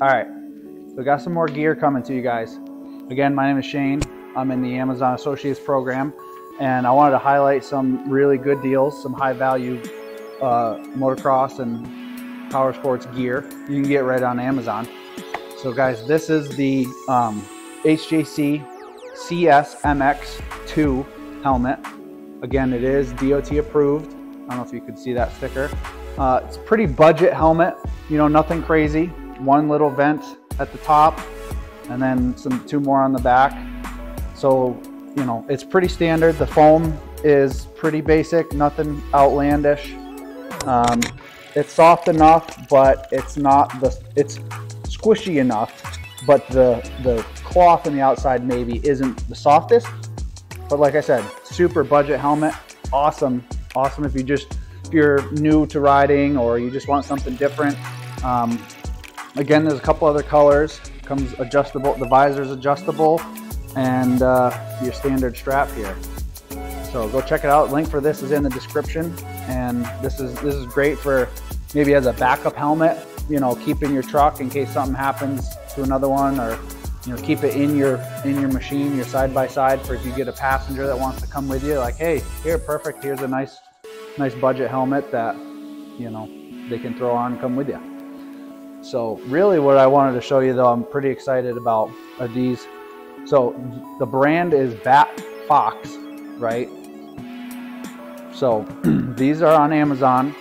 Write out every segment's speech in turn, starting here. All right, so we got some more gear coming to you guys. Again, my name is Shane. I'm in the Amazon Associates program, and I wanted to highlight some really good deals, some high value motocross and power sports gear you can get right on Amazon. So guys, this is the HJC CS MX2 helmet. Again, it is DOT approved. I don't know if you could see that sticker. It's a pretty budget helmet, you know, nothing crazy. One little vent at the top and then two more on the back. So, you know, it's pretty standard. The foam is pretty basic, nothing outlandish. It's soft enough, but it's not the, it's squishy enough, but the cloth on the outside maybe isn't the softest. But like I said, super budget helmet, awesome. Awesome if you just, if you're new to riding or you just want something different. Again, there's a couple other colors. Comes adjustable, the visor's adjustable, and your standard strap here. So go check it out. Link for this is in the description. And this is great for maybe as a backup helmet, you know, keep in your truck in case something happens to another one, or you know, keep it in your machine, your side by side, for if you get a passenger that wants to come with you, like, hey, here, perfect, here's a nice budget helmet that, you know, they can throw on and come with you. So really what I wanted to show you, though, I'm pretty excited about, are these. So the brand is Bat Fox, right? So these are on Amazon.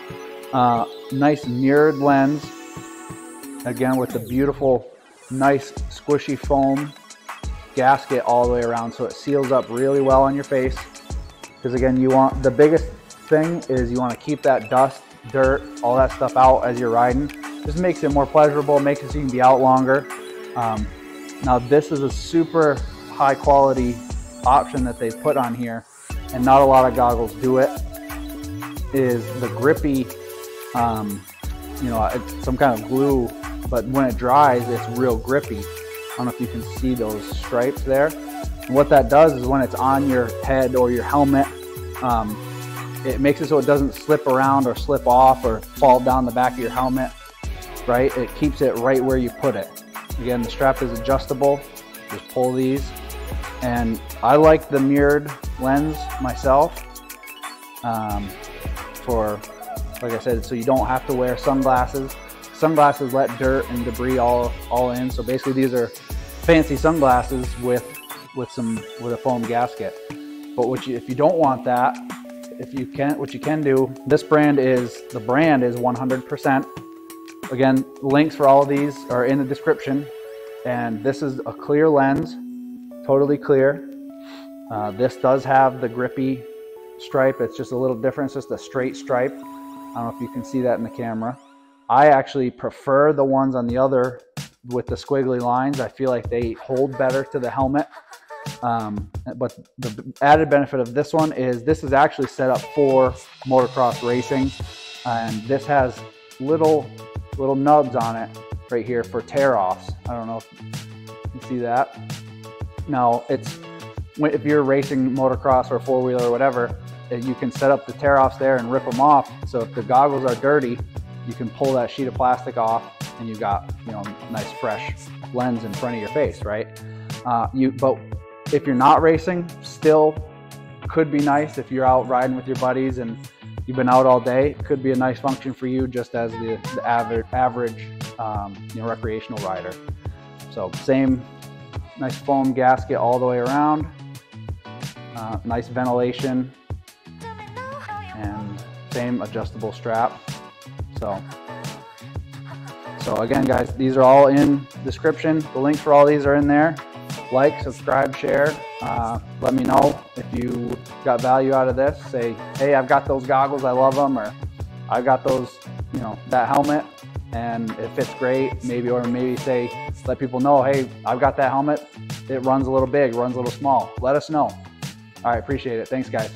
Nice mirrored lens, again with the beautiful nice squishy foam gasket all the way around, so it seals up really well on your face, because again, you want, the biggest thing is you want to keep that dust, dirt, all that stuff out as you're riding. Just makes it more pleasurable, makes it so you can be out longer. Now this is a super high quality option that they put on here, and not a lot of goggles do it, is the grippy, you know, it's some kind of glue, but when it dries, it's real grippy. I don't know if you can see those stripes there. And what that does is when it's on your head or your helmet, it makes it so it doesn't slip around or slip off or fall down the back of your helmet, right? It keeps it right where you put it. Again, the strap is adjustable. Just pull these. And I like the mirrored lens myself, for, like I said, so you don't have to wear sunglasses. Sunglasses let dirt and debris all in. So basically these are fancy sunglasses with a foam gasket. But if you don't want that, what you can do, this brand is, the brand is 100%. Again, links for all of these are in the description. And this is a clear lens, totally clear. This does have the grippy stripe. It's just a little different. It's just a straight stripe. I don't know if you can see that in the camera. I actually prefer the ones on the other with the squiggly lines. I feel like they hold better to the helmet. But the added benefit of this one is this is actually set up for motocross racing. And this has little nubs on it right here for tear-offs. I don't know if you can see that. Now, it's, if you're racing motocross or four-wheeler or whatever, you can set up the tear-offs there and rip them off. So if the goggles are dirty, you can pull that sheet of plastic off and you've got, you know, a nice fresh lens in front of your face, right? But if you're not racing, still could be nice. If you're out riding with your buddies and you've been out all day, it could be a nice function for you just as the average you know, recreational rider. So same, nice foam gasket all the way around, nice ventilation, and same adjustable strap. So again, guys, these are all in description. The links for all these are in there. Like, subscribe, share. Let me know if you got value out of this. Say, hey, I've got those goggles, I love them, or I've got those, you know, that helmet, and it fits great. Maybe, or maybe say, let people know, hey, I've got that helmet. It runs a little big, runs a little small. Let us know. All right, appreciate it. Thanks, guys.